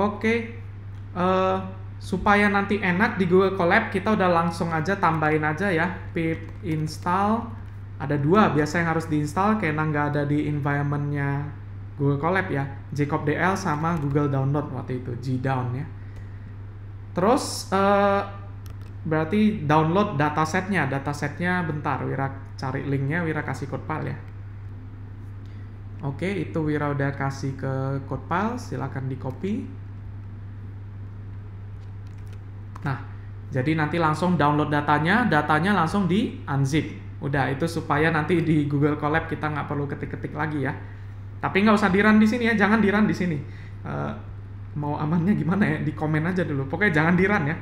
Oke, supaya nanti enak di Google Colab, kita udah langsung aja tambahin aja ya, pip install. Ada dua biasa yang harus diinstal karena nggak ada di environmentnya Google Colab ya, JCOp-DL sama Google Download waktu itu, gdown ya. Terus berarti download datasetnya, bentar Wira cari linknya, Wira kasih code file ya. Oke, itu Wira udah kasih ke code file, silahkan di copy. Nah, jadi nanti langsung download datanya, langsung di unzip. Udah, itu supaya nanti di Google Colab kita nggak perlu ketik-ketik lagi ya. Tapi nggak usah di-run di sini ya, jangan di-run di sini. Mau amannya gimana ya, di komen aja dulu. Pokoknya jangan di-run ya.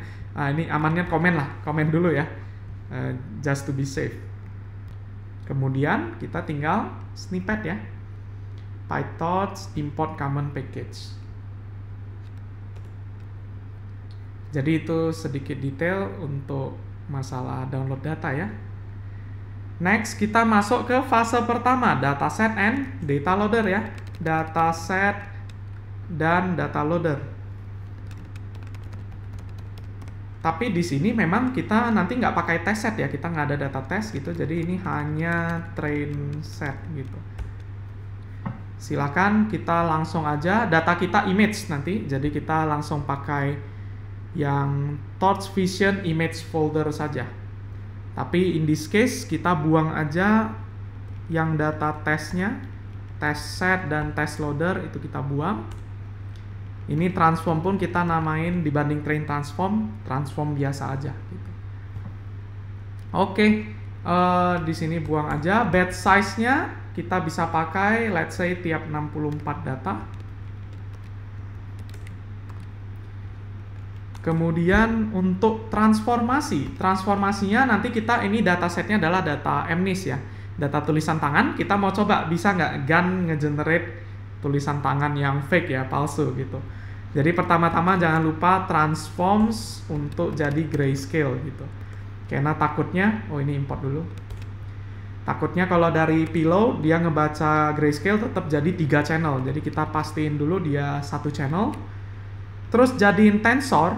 Ini amannya komen lah, komen dulu ya. Just to be safe. Kemudian kita tinggal snippet ya. PyTorch import common package. Jadi itu sedikit detail untuk masalah download data ya. Next, kita masuk ke fase pertama, dataset and data loader ya. Dataset dan data loader. Tapi di sini memang kita nanti nggak pakai test set ya, kita nggak ada data test gitu, jadi ini hanya train set gitu. Silakan kita langsung aja, data kita image nanti, jadi kita langsung pakai yang Torch Vision Image Folder saja. Tapi in this case kita buang aja yang data testnya, test set dan test loader itu kita buang. Ini transform pun kita namain dibanding train transform, biasa aja. Gitu. Oke, di sini buang aja. Batch size-nya kita bisa pakai let's say tiap 64 data. Kemudian untuk transformasi, nanti kita ini datasetnya adalah data MNIST ya, data tulisan tangan. Kita mau coba bisa nggak GAN ngegenerate tulisan tangan yang fake ya, palsu gitu. Jadi pertama-tama jangan lupa transforms untuk jadi grayscale gitu. Karena takutnya, oh ini import dulu. Takutnya kalau dari pillow dia ngebaca grayscale tetap jadi 3 channel. Jadi kita pastiin dulu dia 1 channel. Terus jadiin tensor.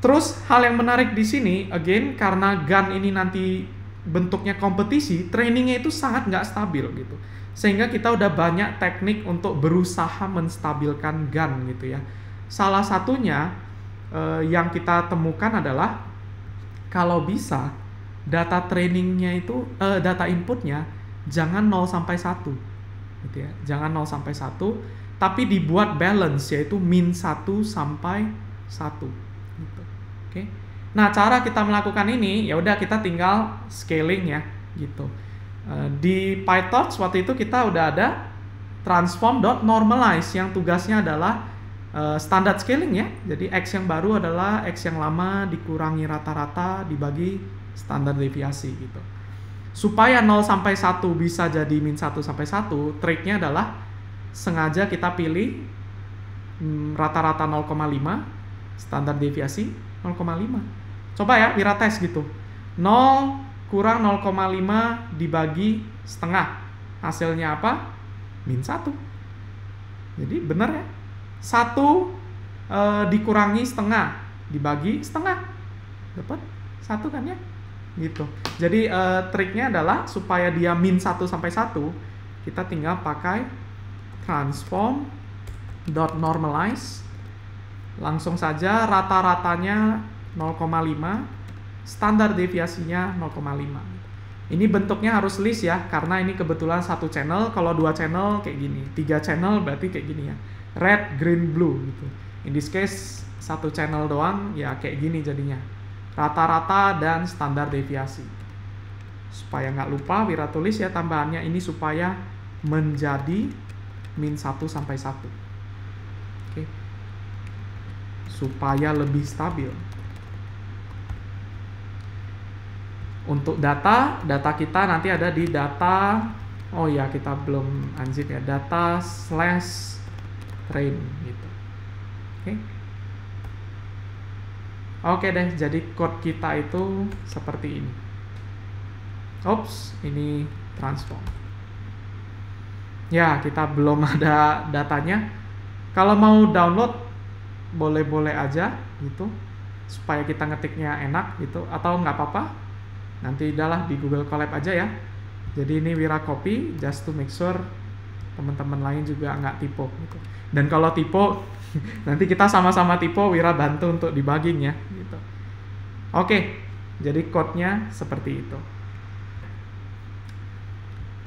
Terus hal yang menarik di sini, again karena GAN ini nanti bentuknya kompetisi, trainingnya itu sangat nggak stabil gitu. Sehingga kita udah banyak teknik untuk berusaha menstabilkan GAN gitu ya. Salah satunya yang kita temukan adalah kalau bisa data trainingnya itu data inputnya jangan 0 sampai 1 gitu ya. Jangan 0 sampai 1. Tapi dibuat balance, yaitu min 1 sampai 1. Gitu. Oke. Nah, cara kita melakukan ini, ya udah kita tinggal scaling ya, gitu. Di PyTorch waktu itu kita udah ada transform.normalize yang tugasnya adalah standard scaling ya. Jadi X yang baru adalah X yang lama dikurangi rata-rata dibagi standar deviasi gitu. Supaya 0 sampai 1 bisa jadi min 1 sampai 1, triknya adalah sengaja kita pilih rata-rata 0,5, standar deviasi 0,5. Coba ya Wira tes gitu, 0 kurang 0,5 dibagi setengah, hasilnya apa? Min 1. Jadi bener ya, 1 dikurangi setengah dibagi setengah, dapat 1 kan ya gitu. Jadi triknya adalah supaya dia min 1 sampai 1, kita tinggal pakai transform.normalize, langsung saja rata-ratanya 0,5, standar deviasinya 0,5. Ini bentuknya harus list ya, karena ini kebetulan 1 channel, kalau 2 channel kayak gini, 3 channel berarti kayak gini ya, red, green, blue gitu. In this case 1 channel doang ya kayak gini jadinya, rata-rata dan standar deviasi. Supaya nggak lupa Wira tulis ya tambahannya ini supaya menjadi min 1 sampai 1. Oke. Supaya lebih stabil. Untuk data, kita nanti ada di data, oh ya kita belum anjir ya, data/train gitu. Oke. Oke deh, jadi code kita itu seperti ini. Oops, ini transform. Ya, kita belum ada datanya. Kalau mau download, boleh-boleh aja gitu, supaya kita ngetiknya enak gitu, atau nggak apa-apa nanti udahlah di Google Colab aja ya. Jadi ini Wira copy just to make sure teman-teman lain juga nggak typo gitu. Dan kalau typo nanti kita sama-sama typo, Wira bantu untuk debugging ya gitu. Oke, jadi code-nya seperti itu.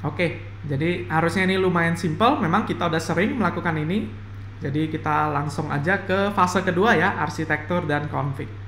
Oke, jadi harusnya ini lumayan simple, memang kita udah sering melakukan ini. Jadi kita langsung aja ke fase kedua ya, arsitektur dan config.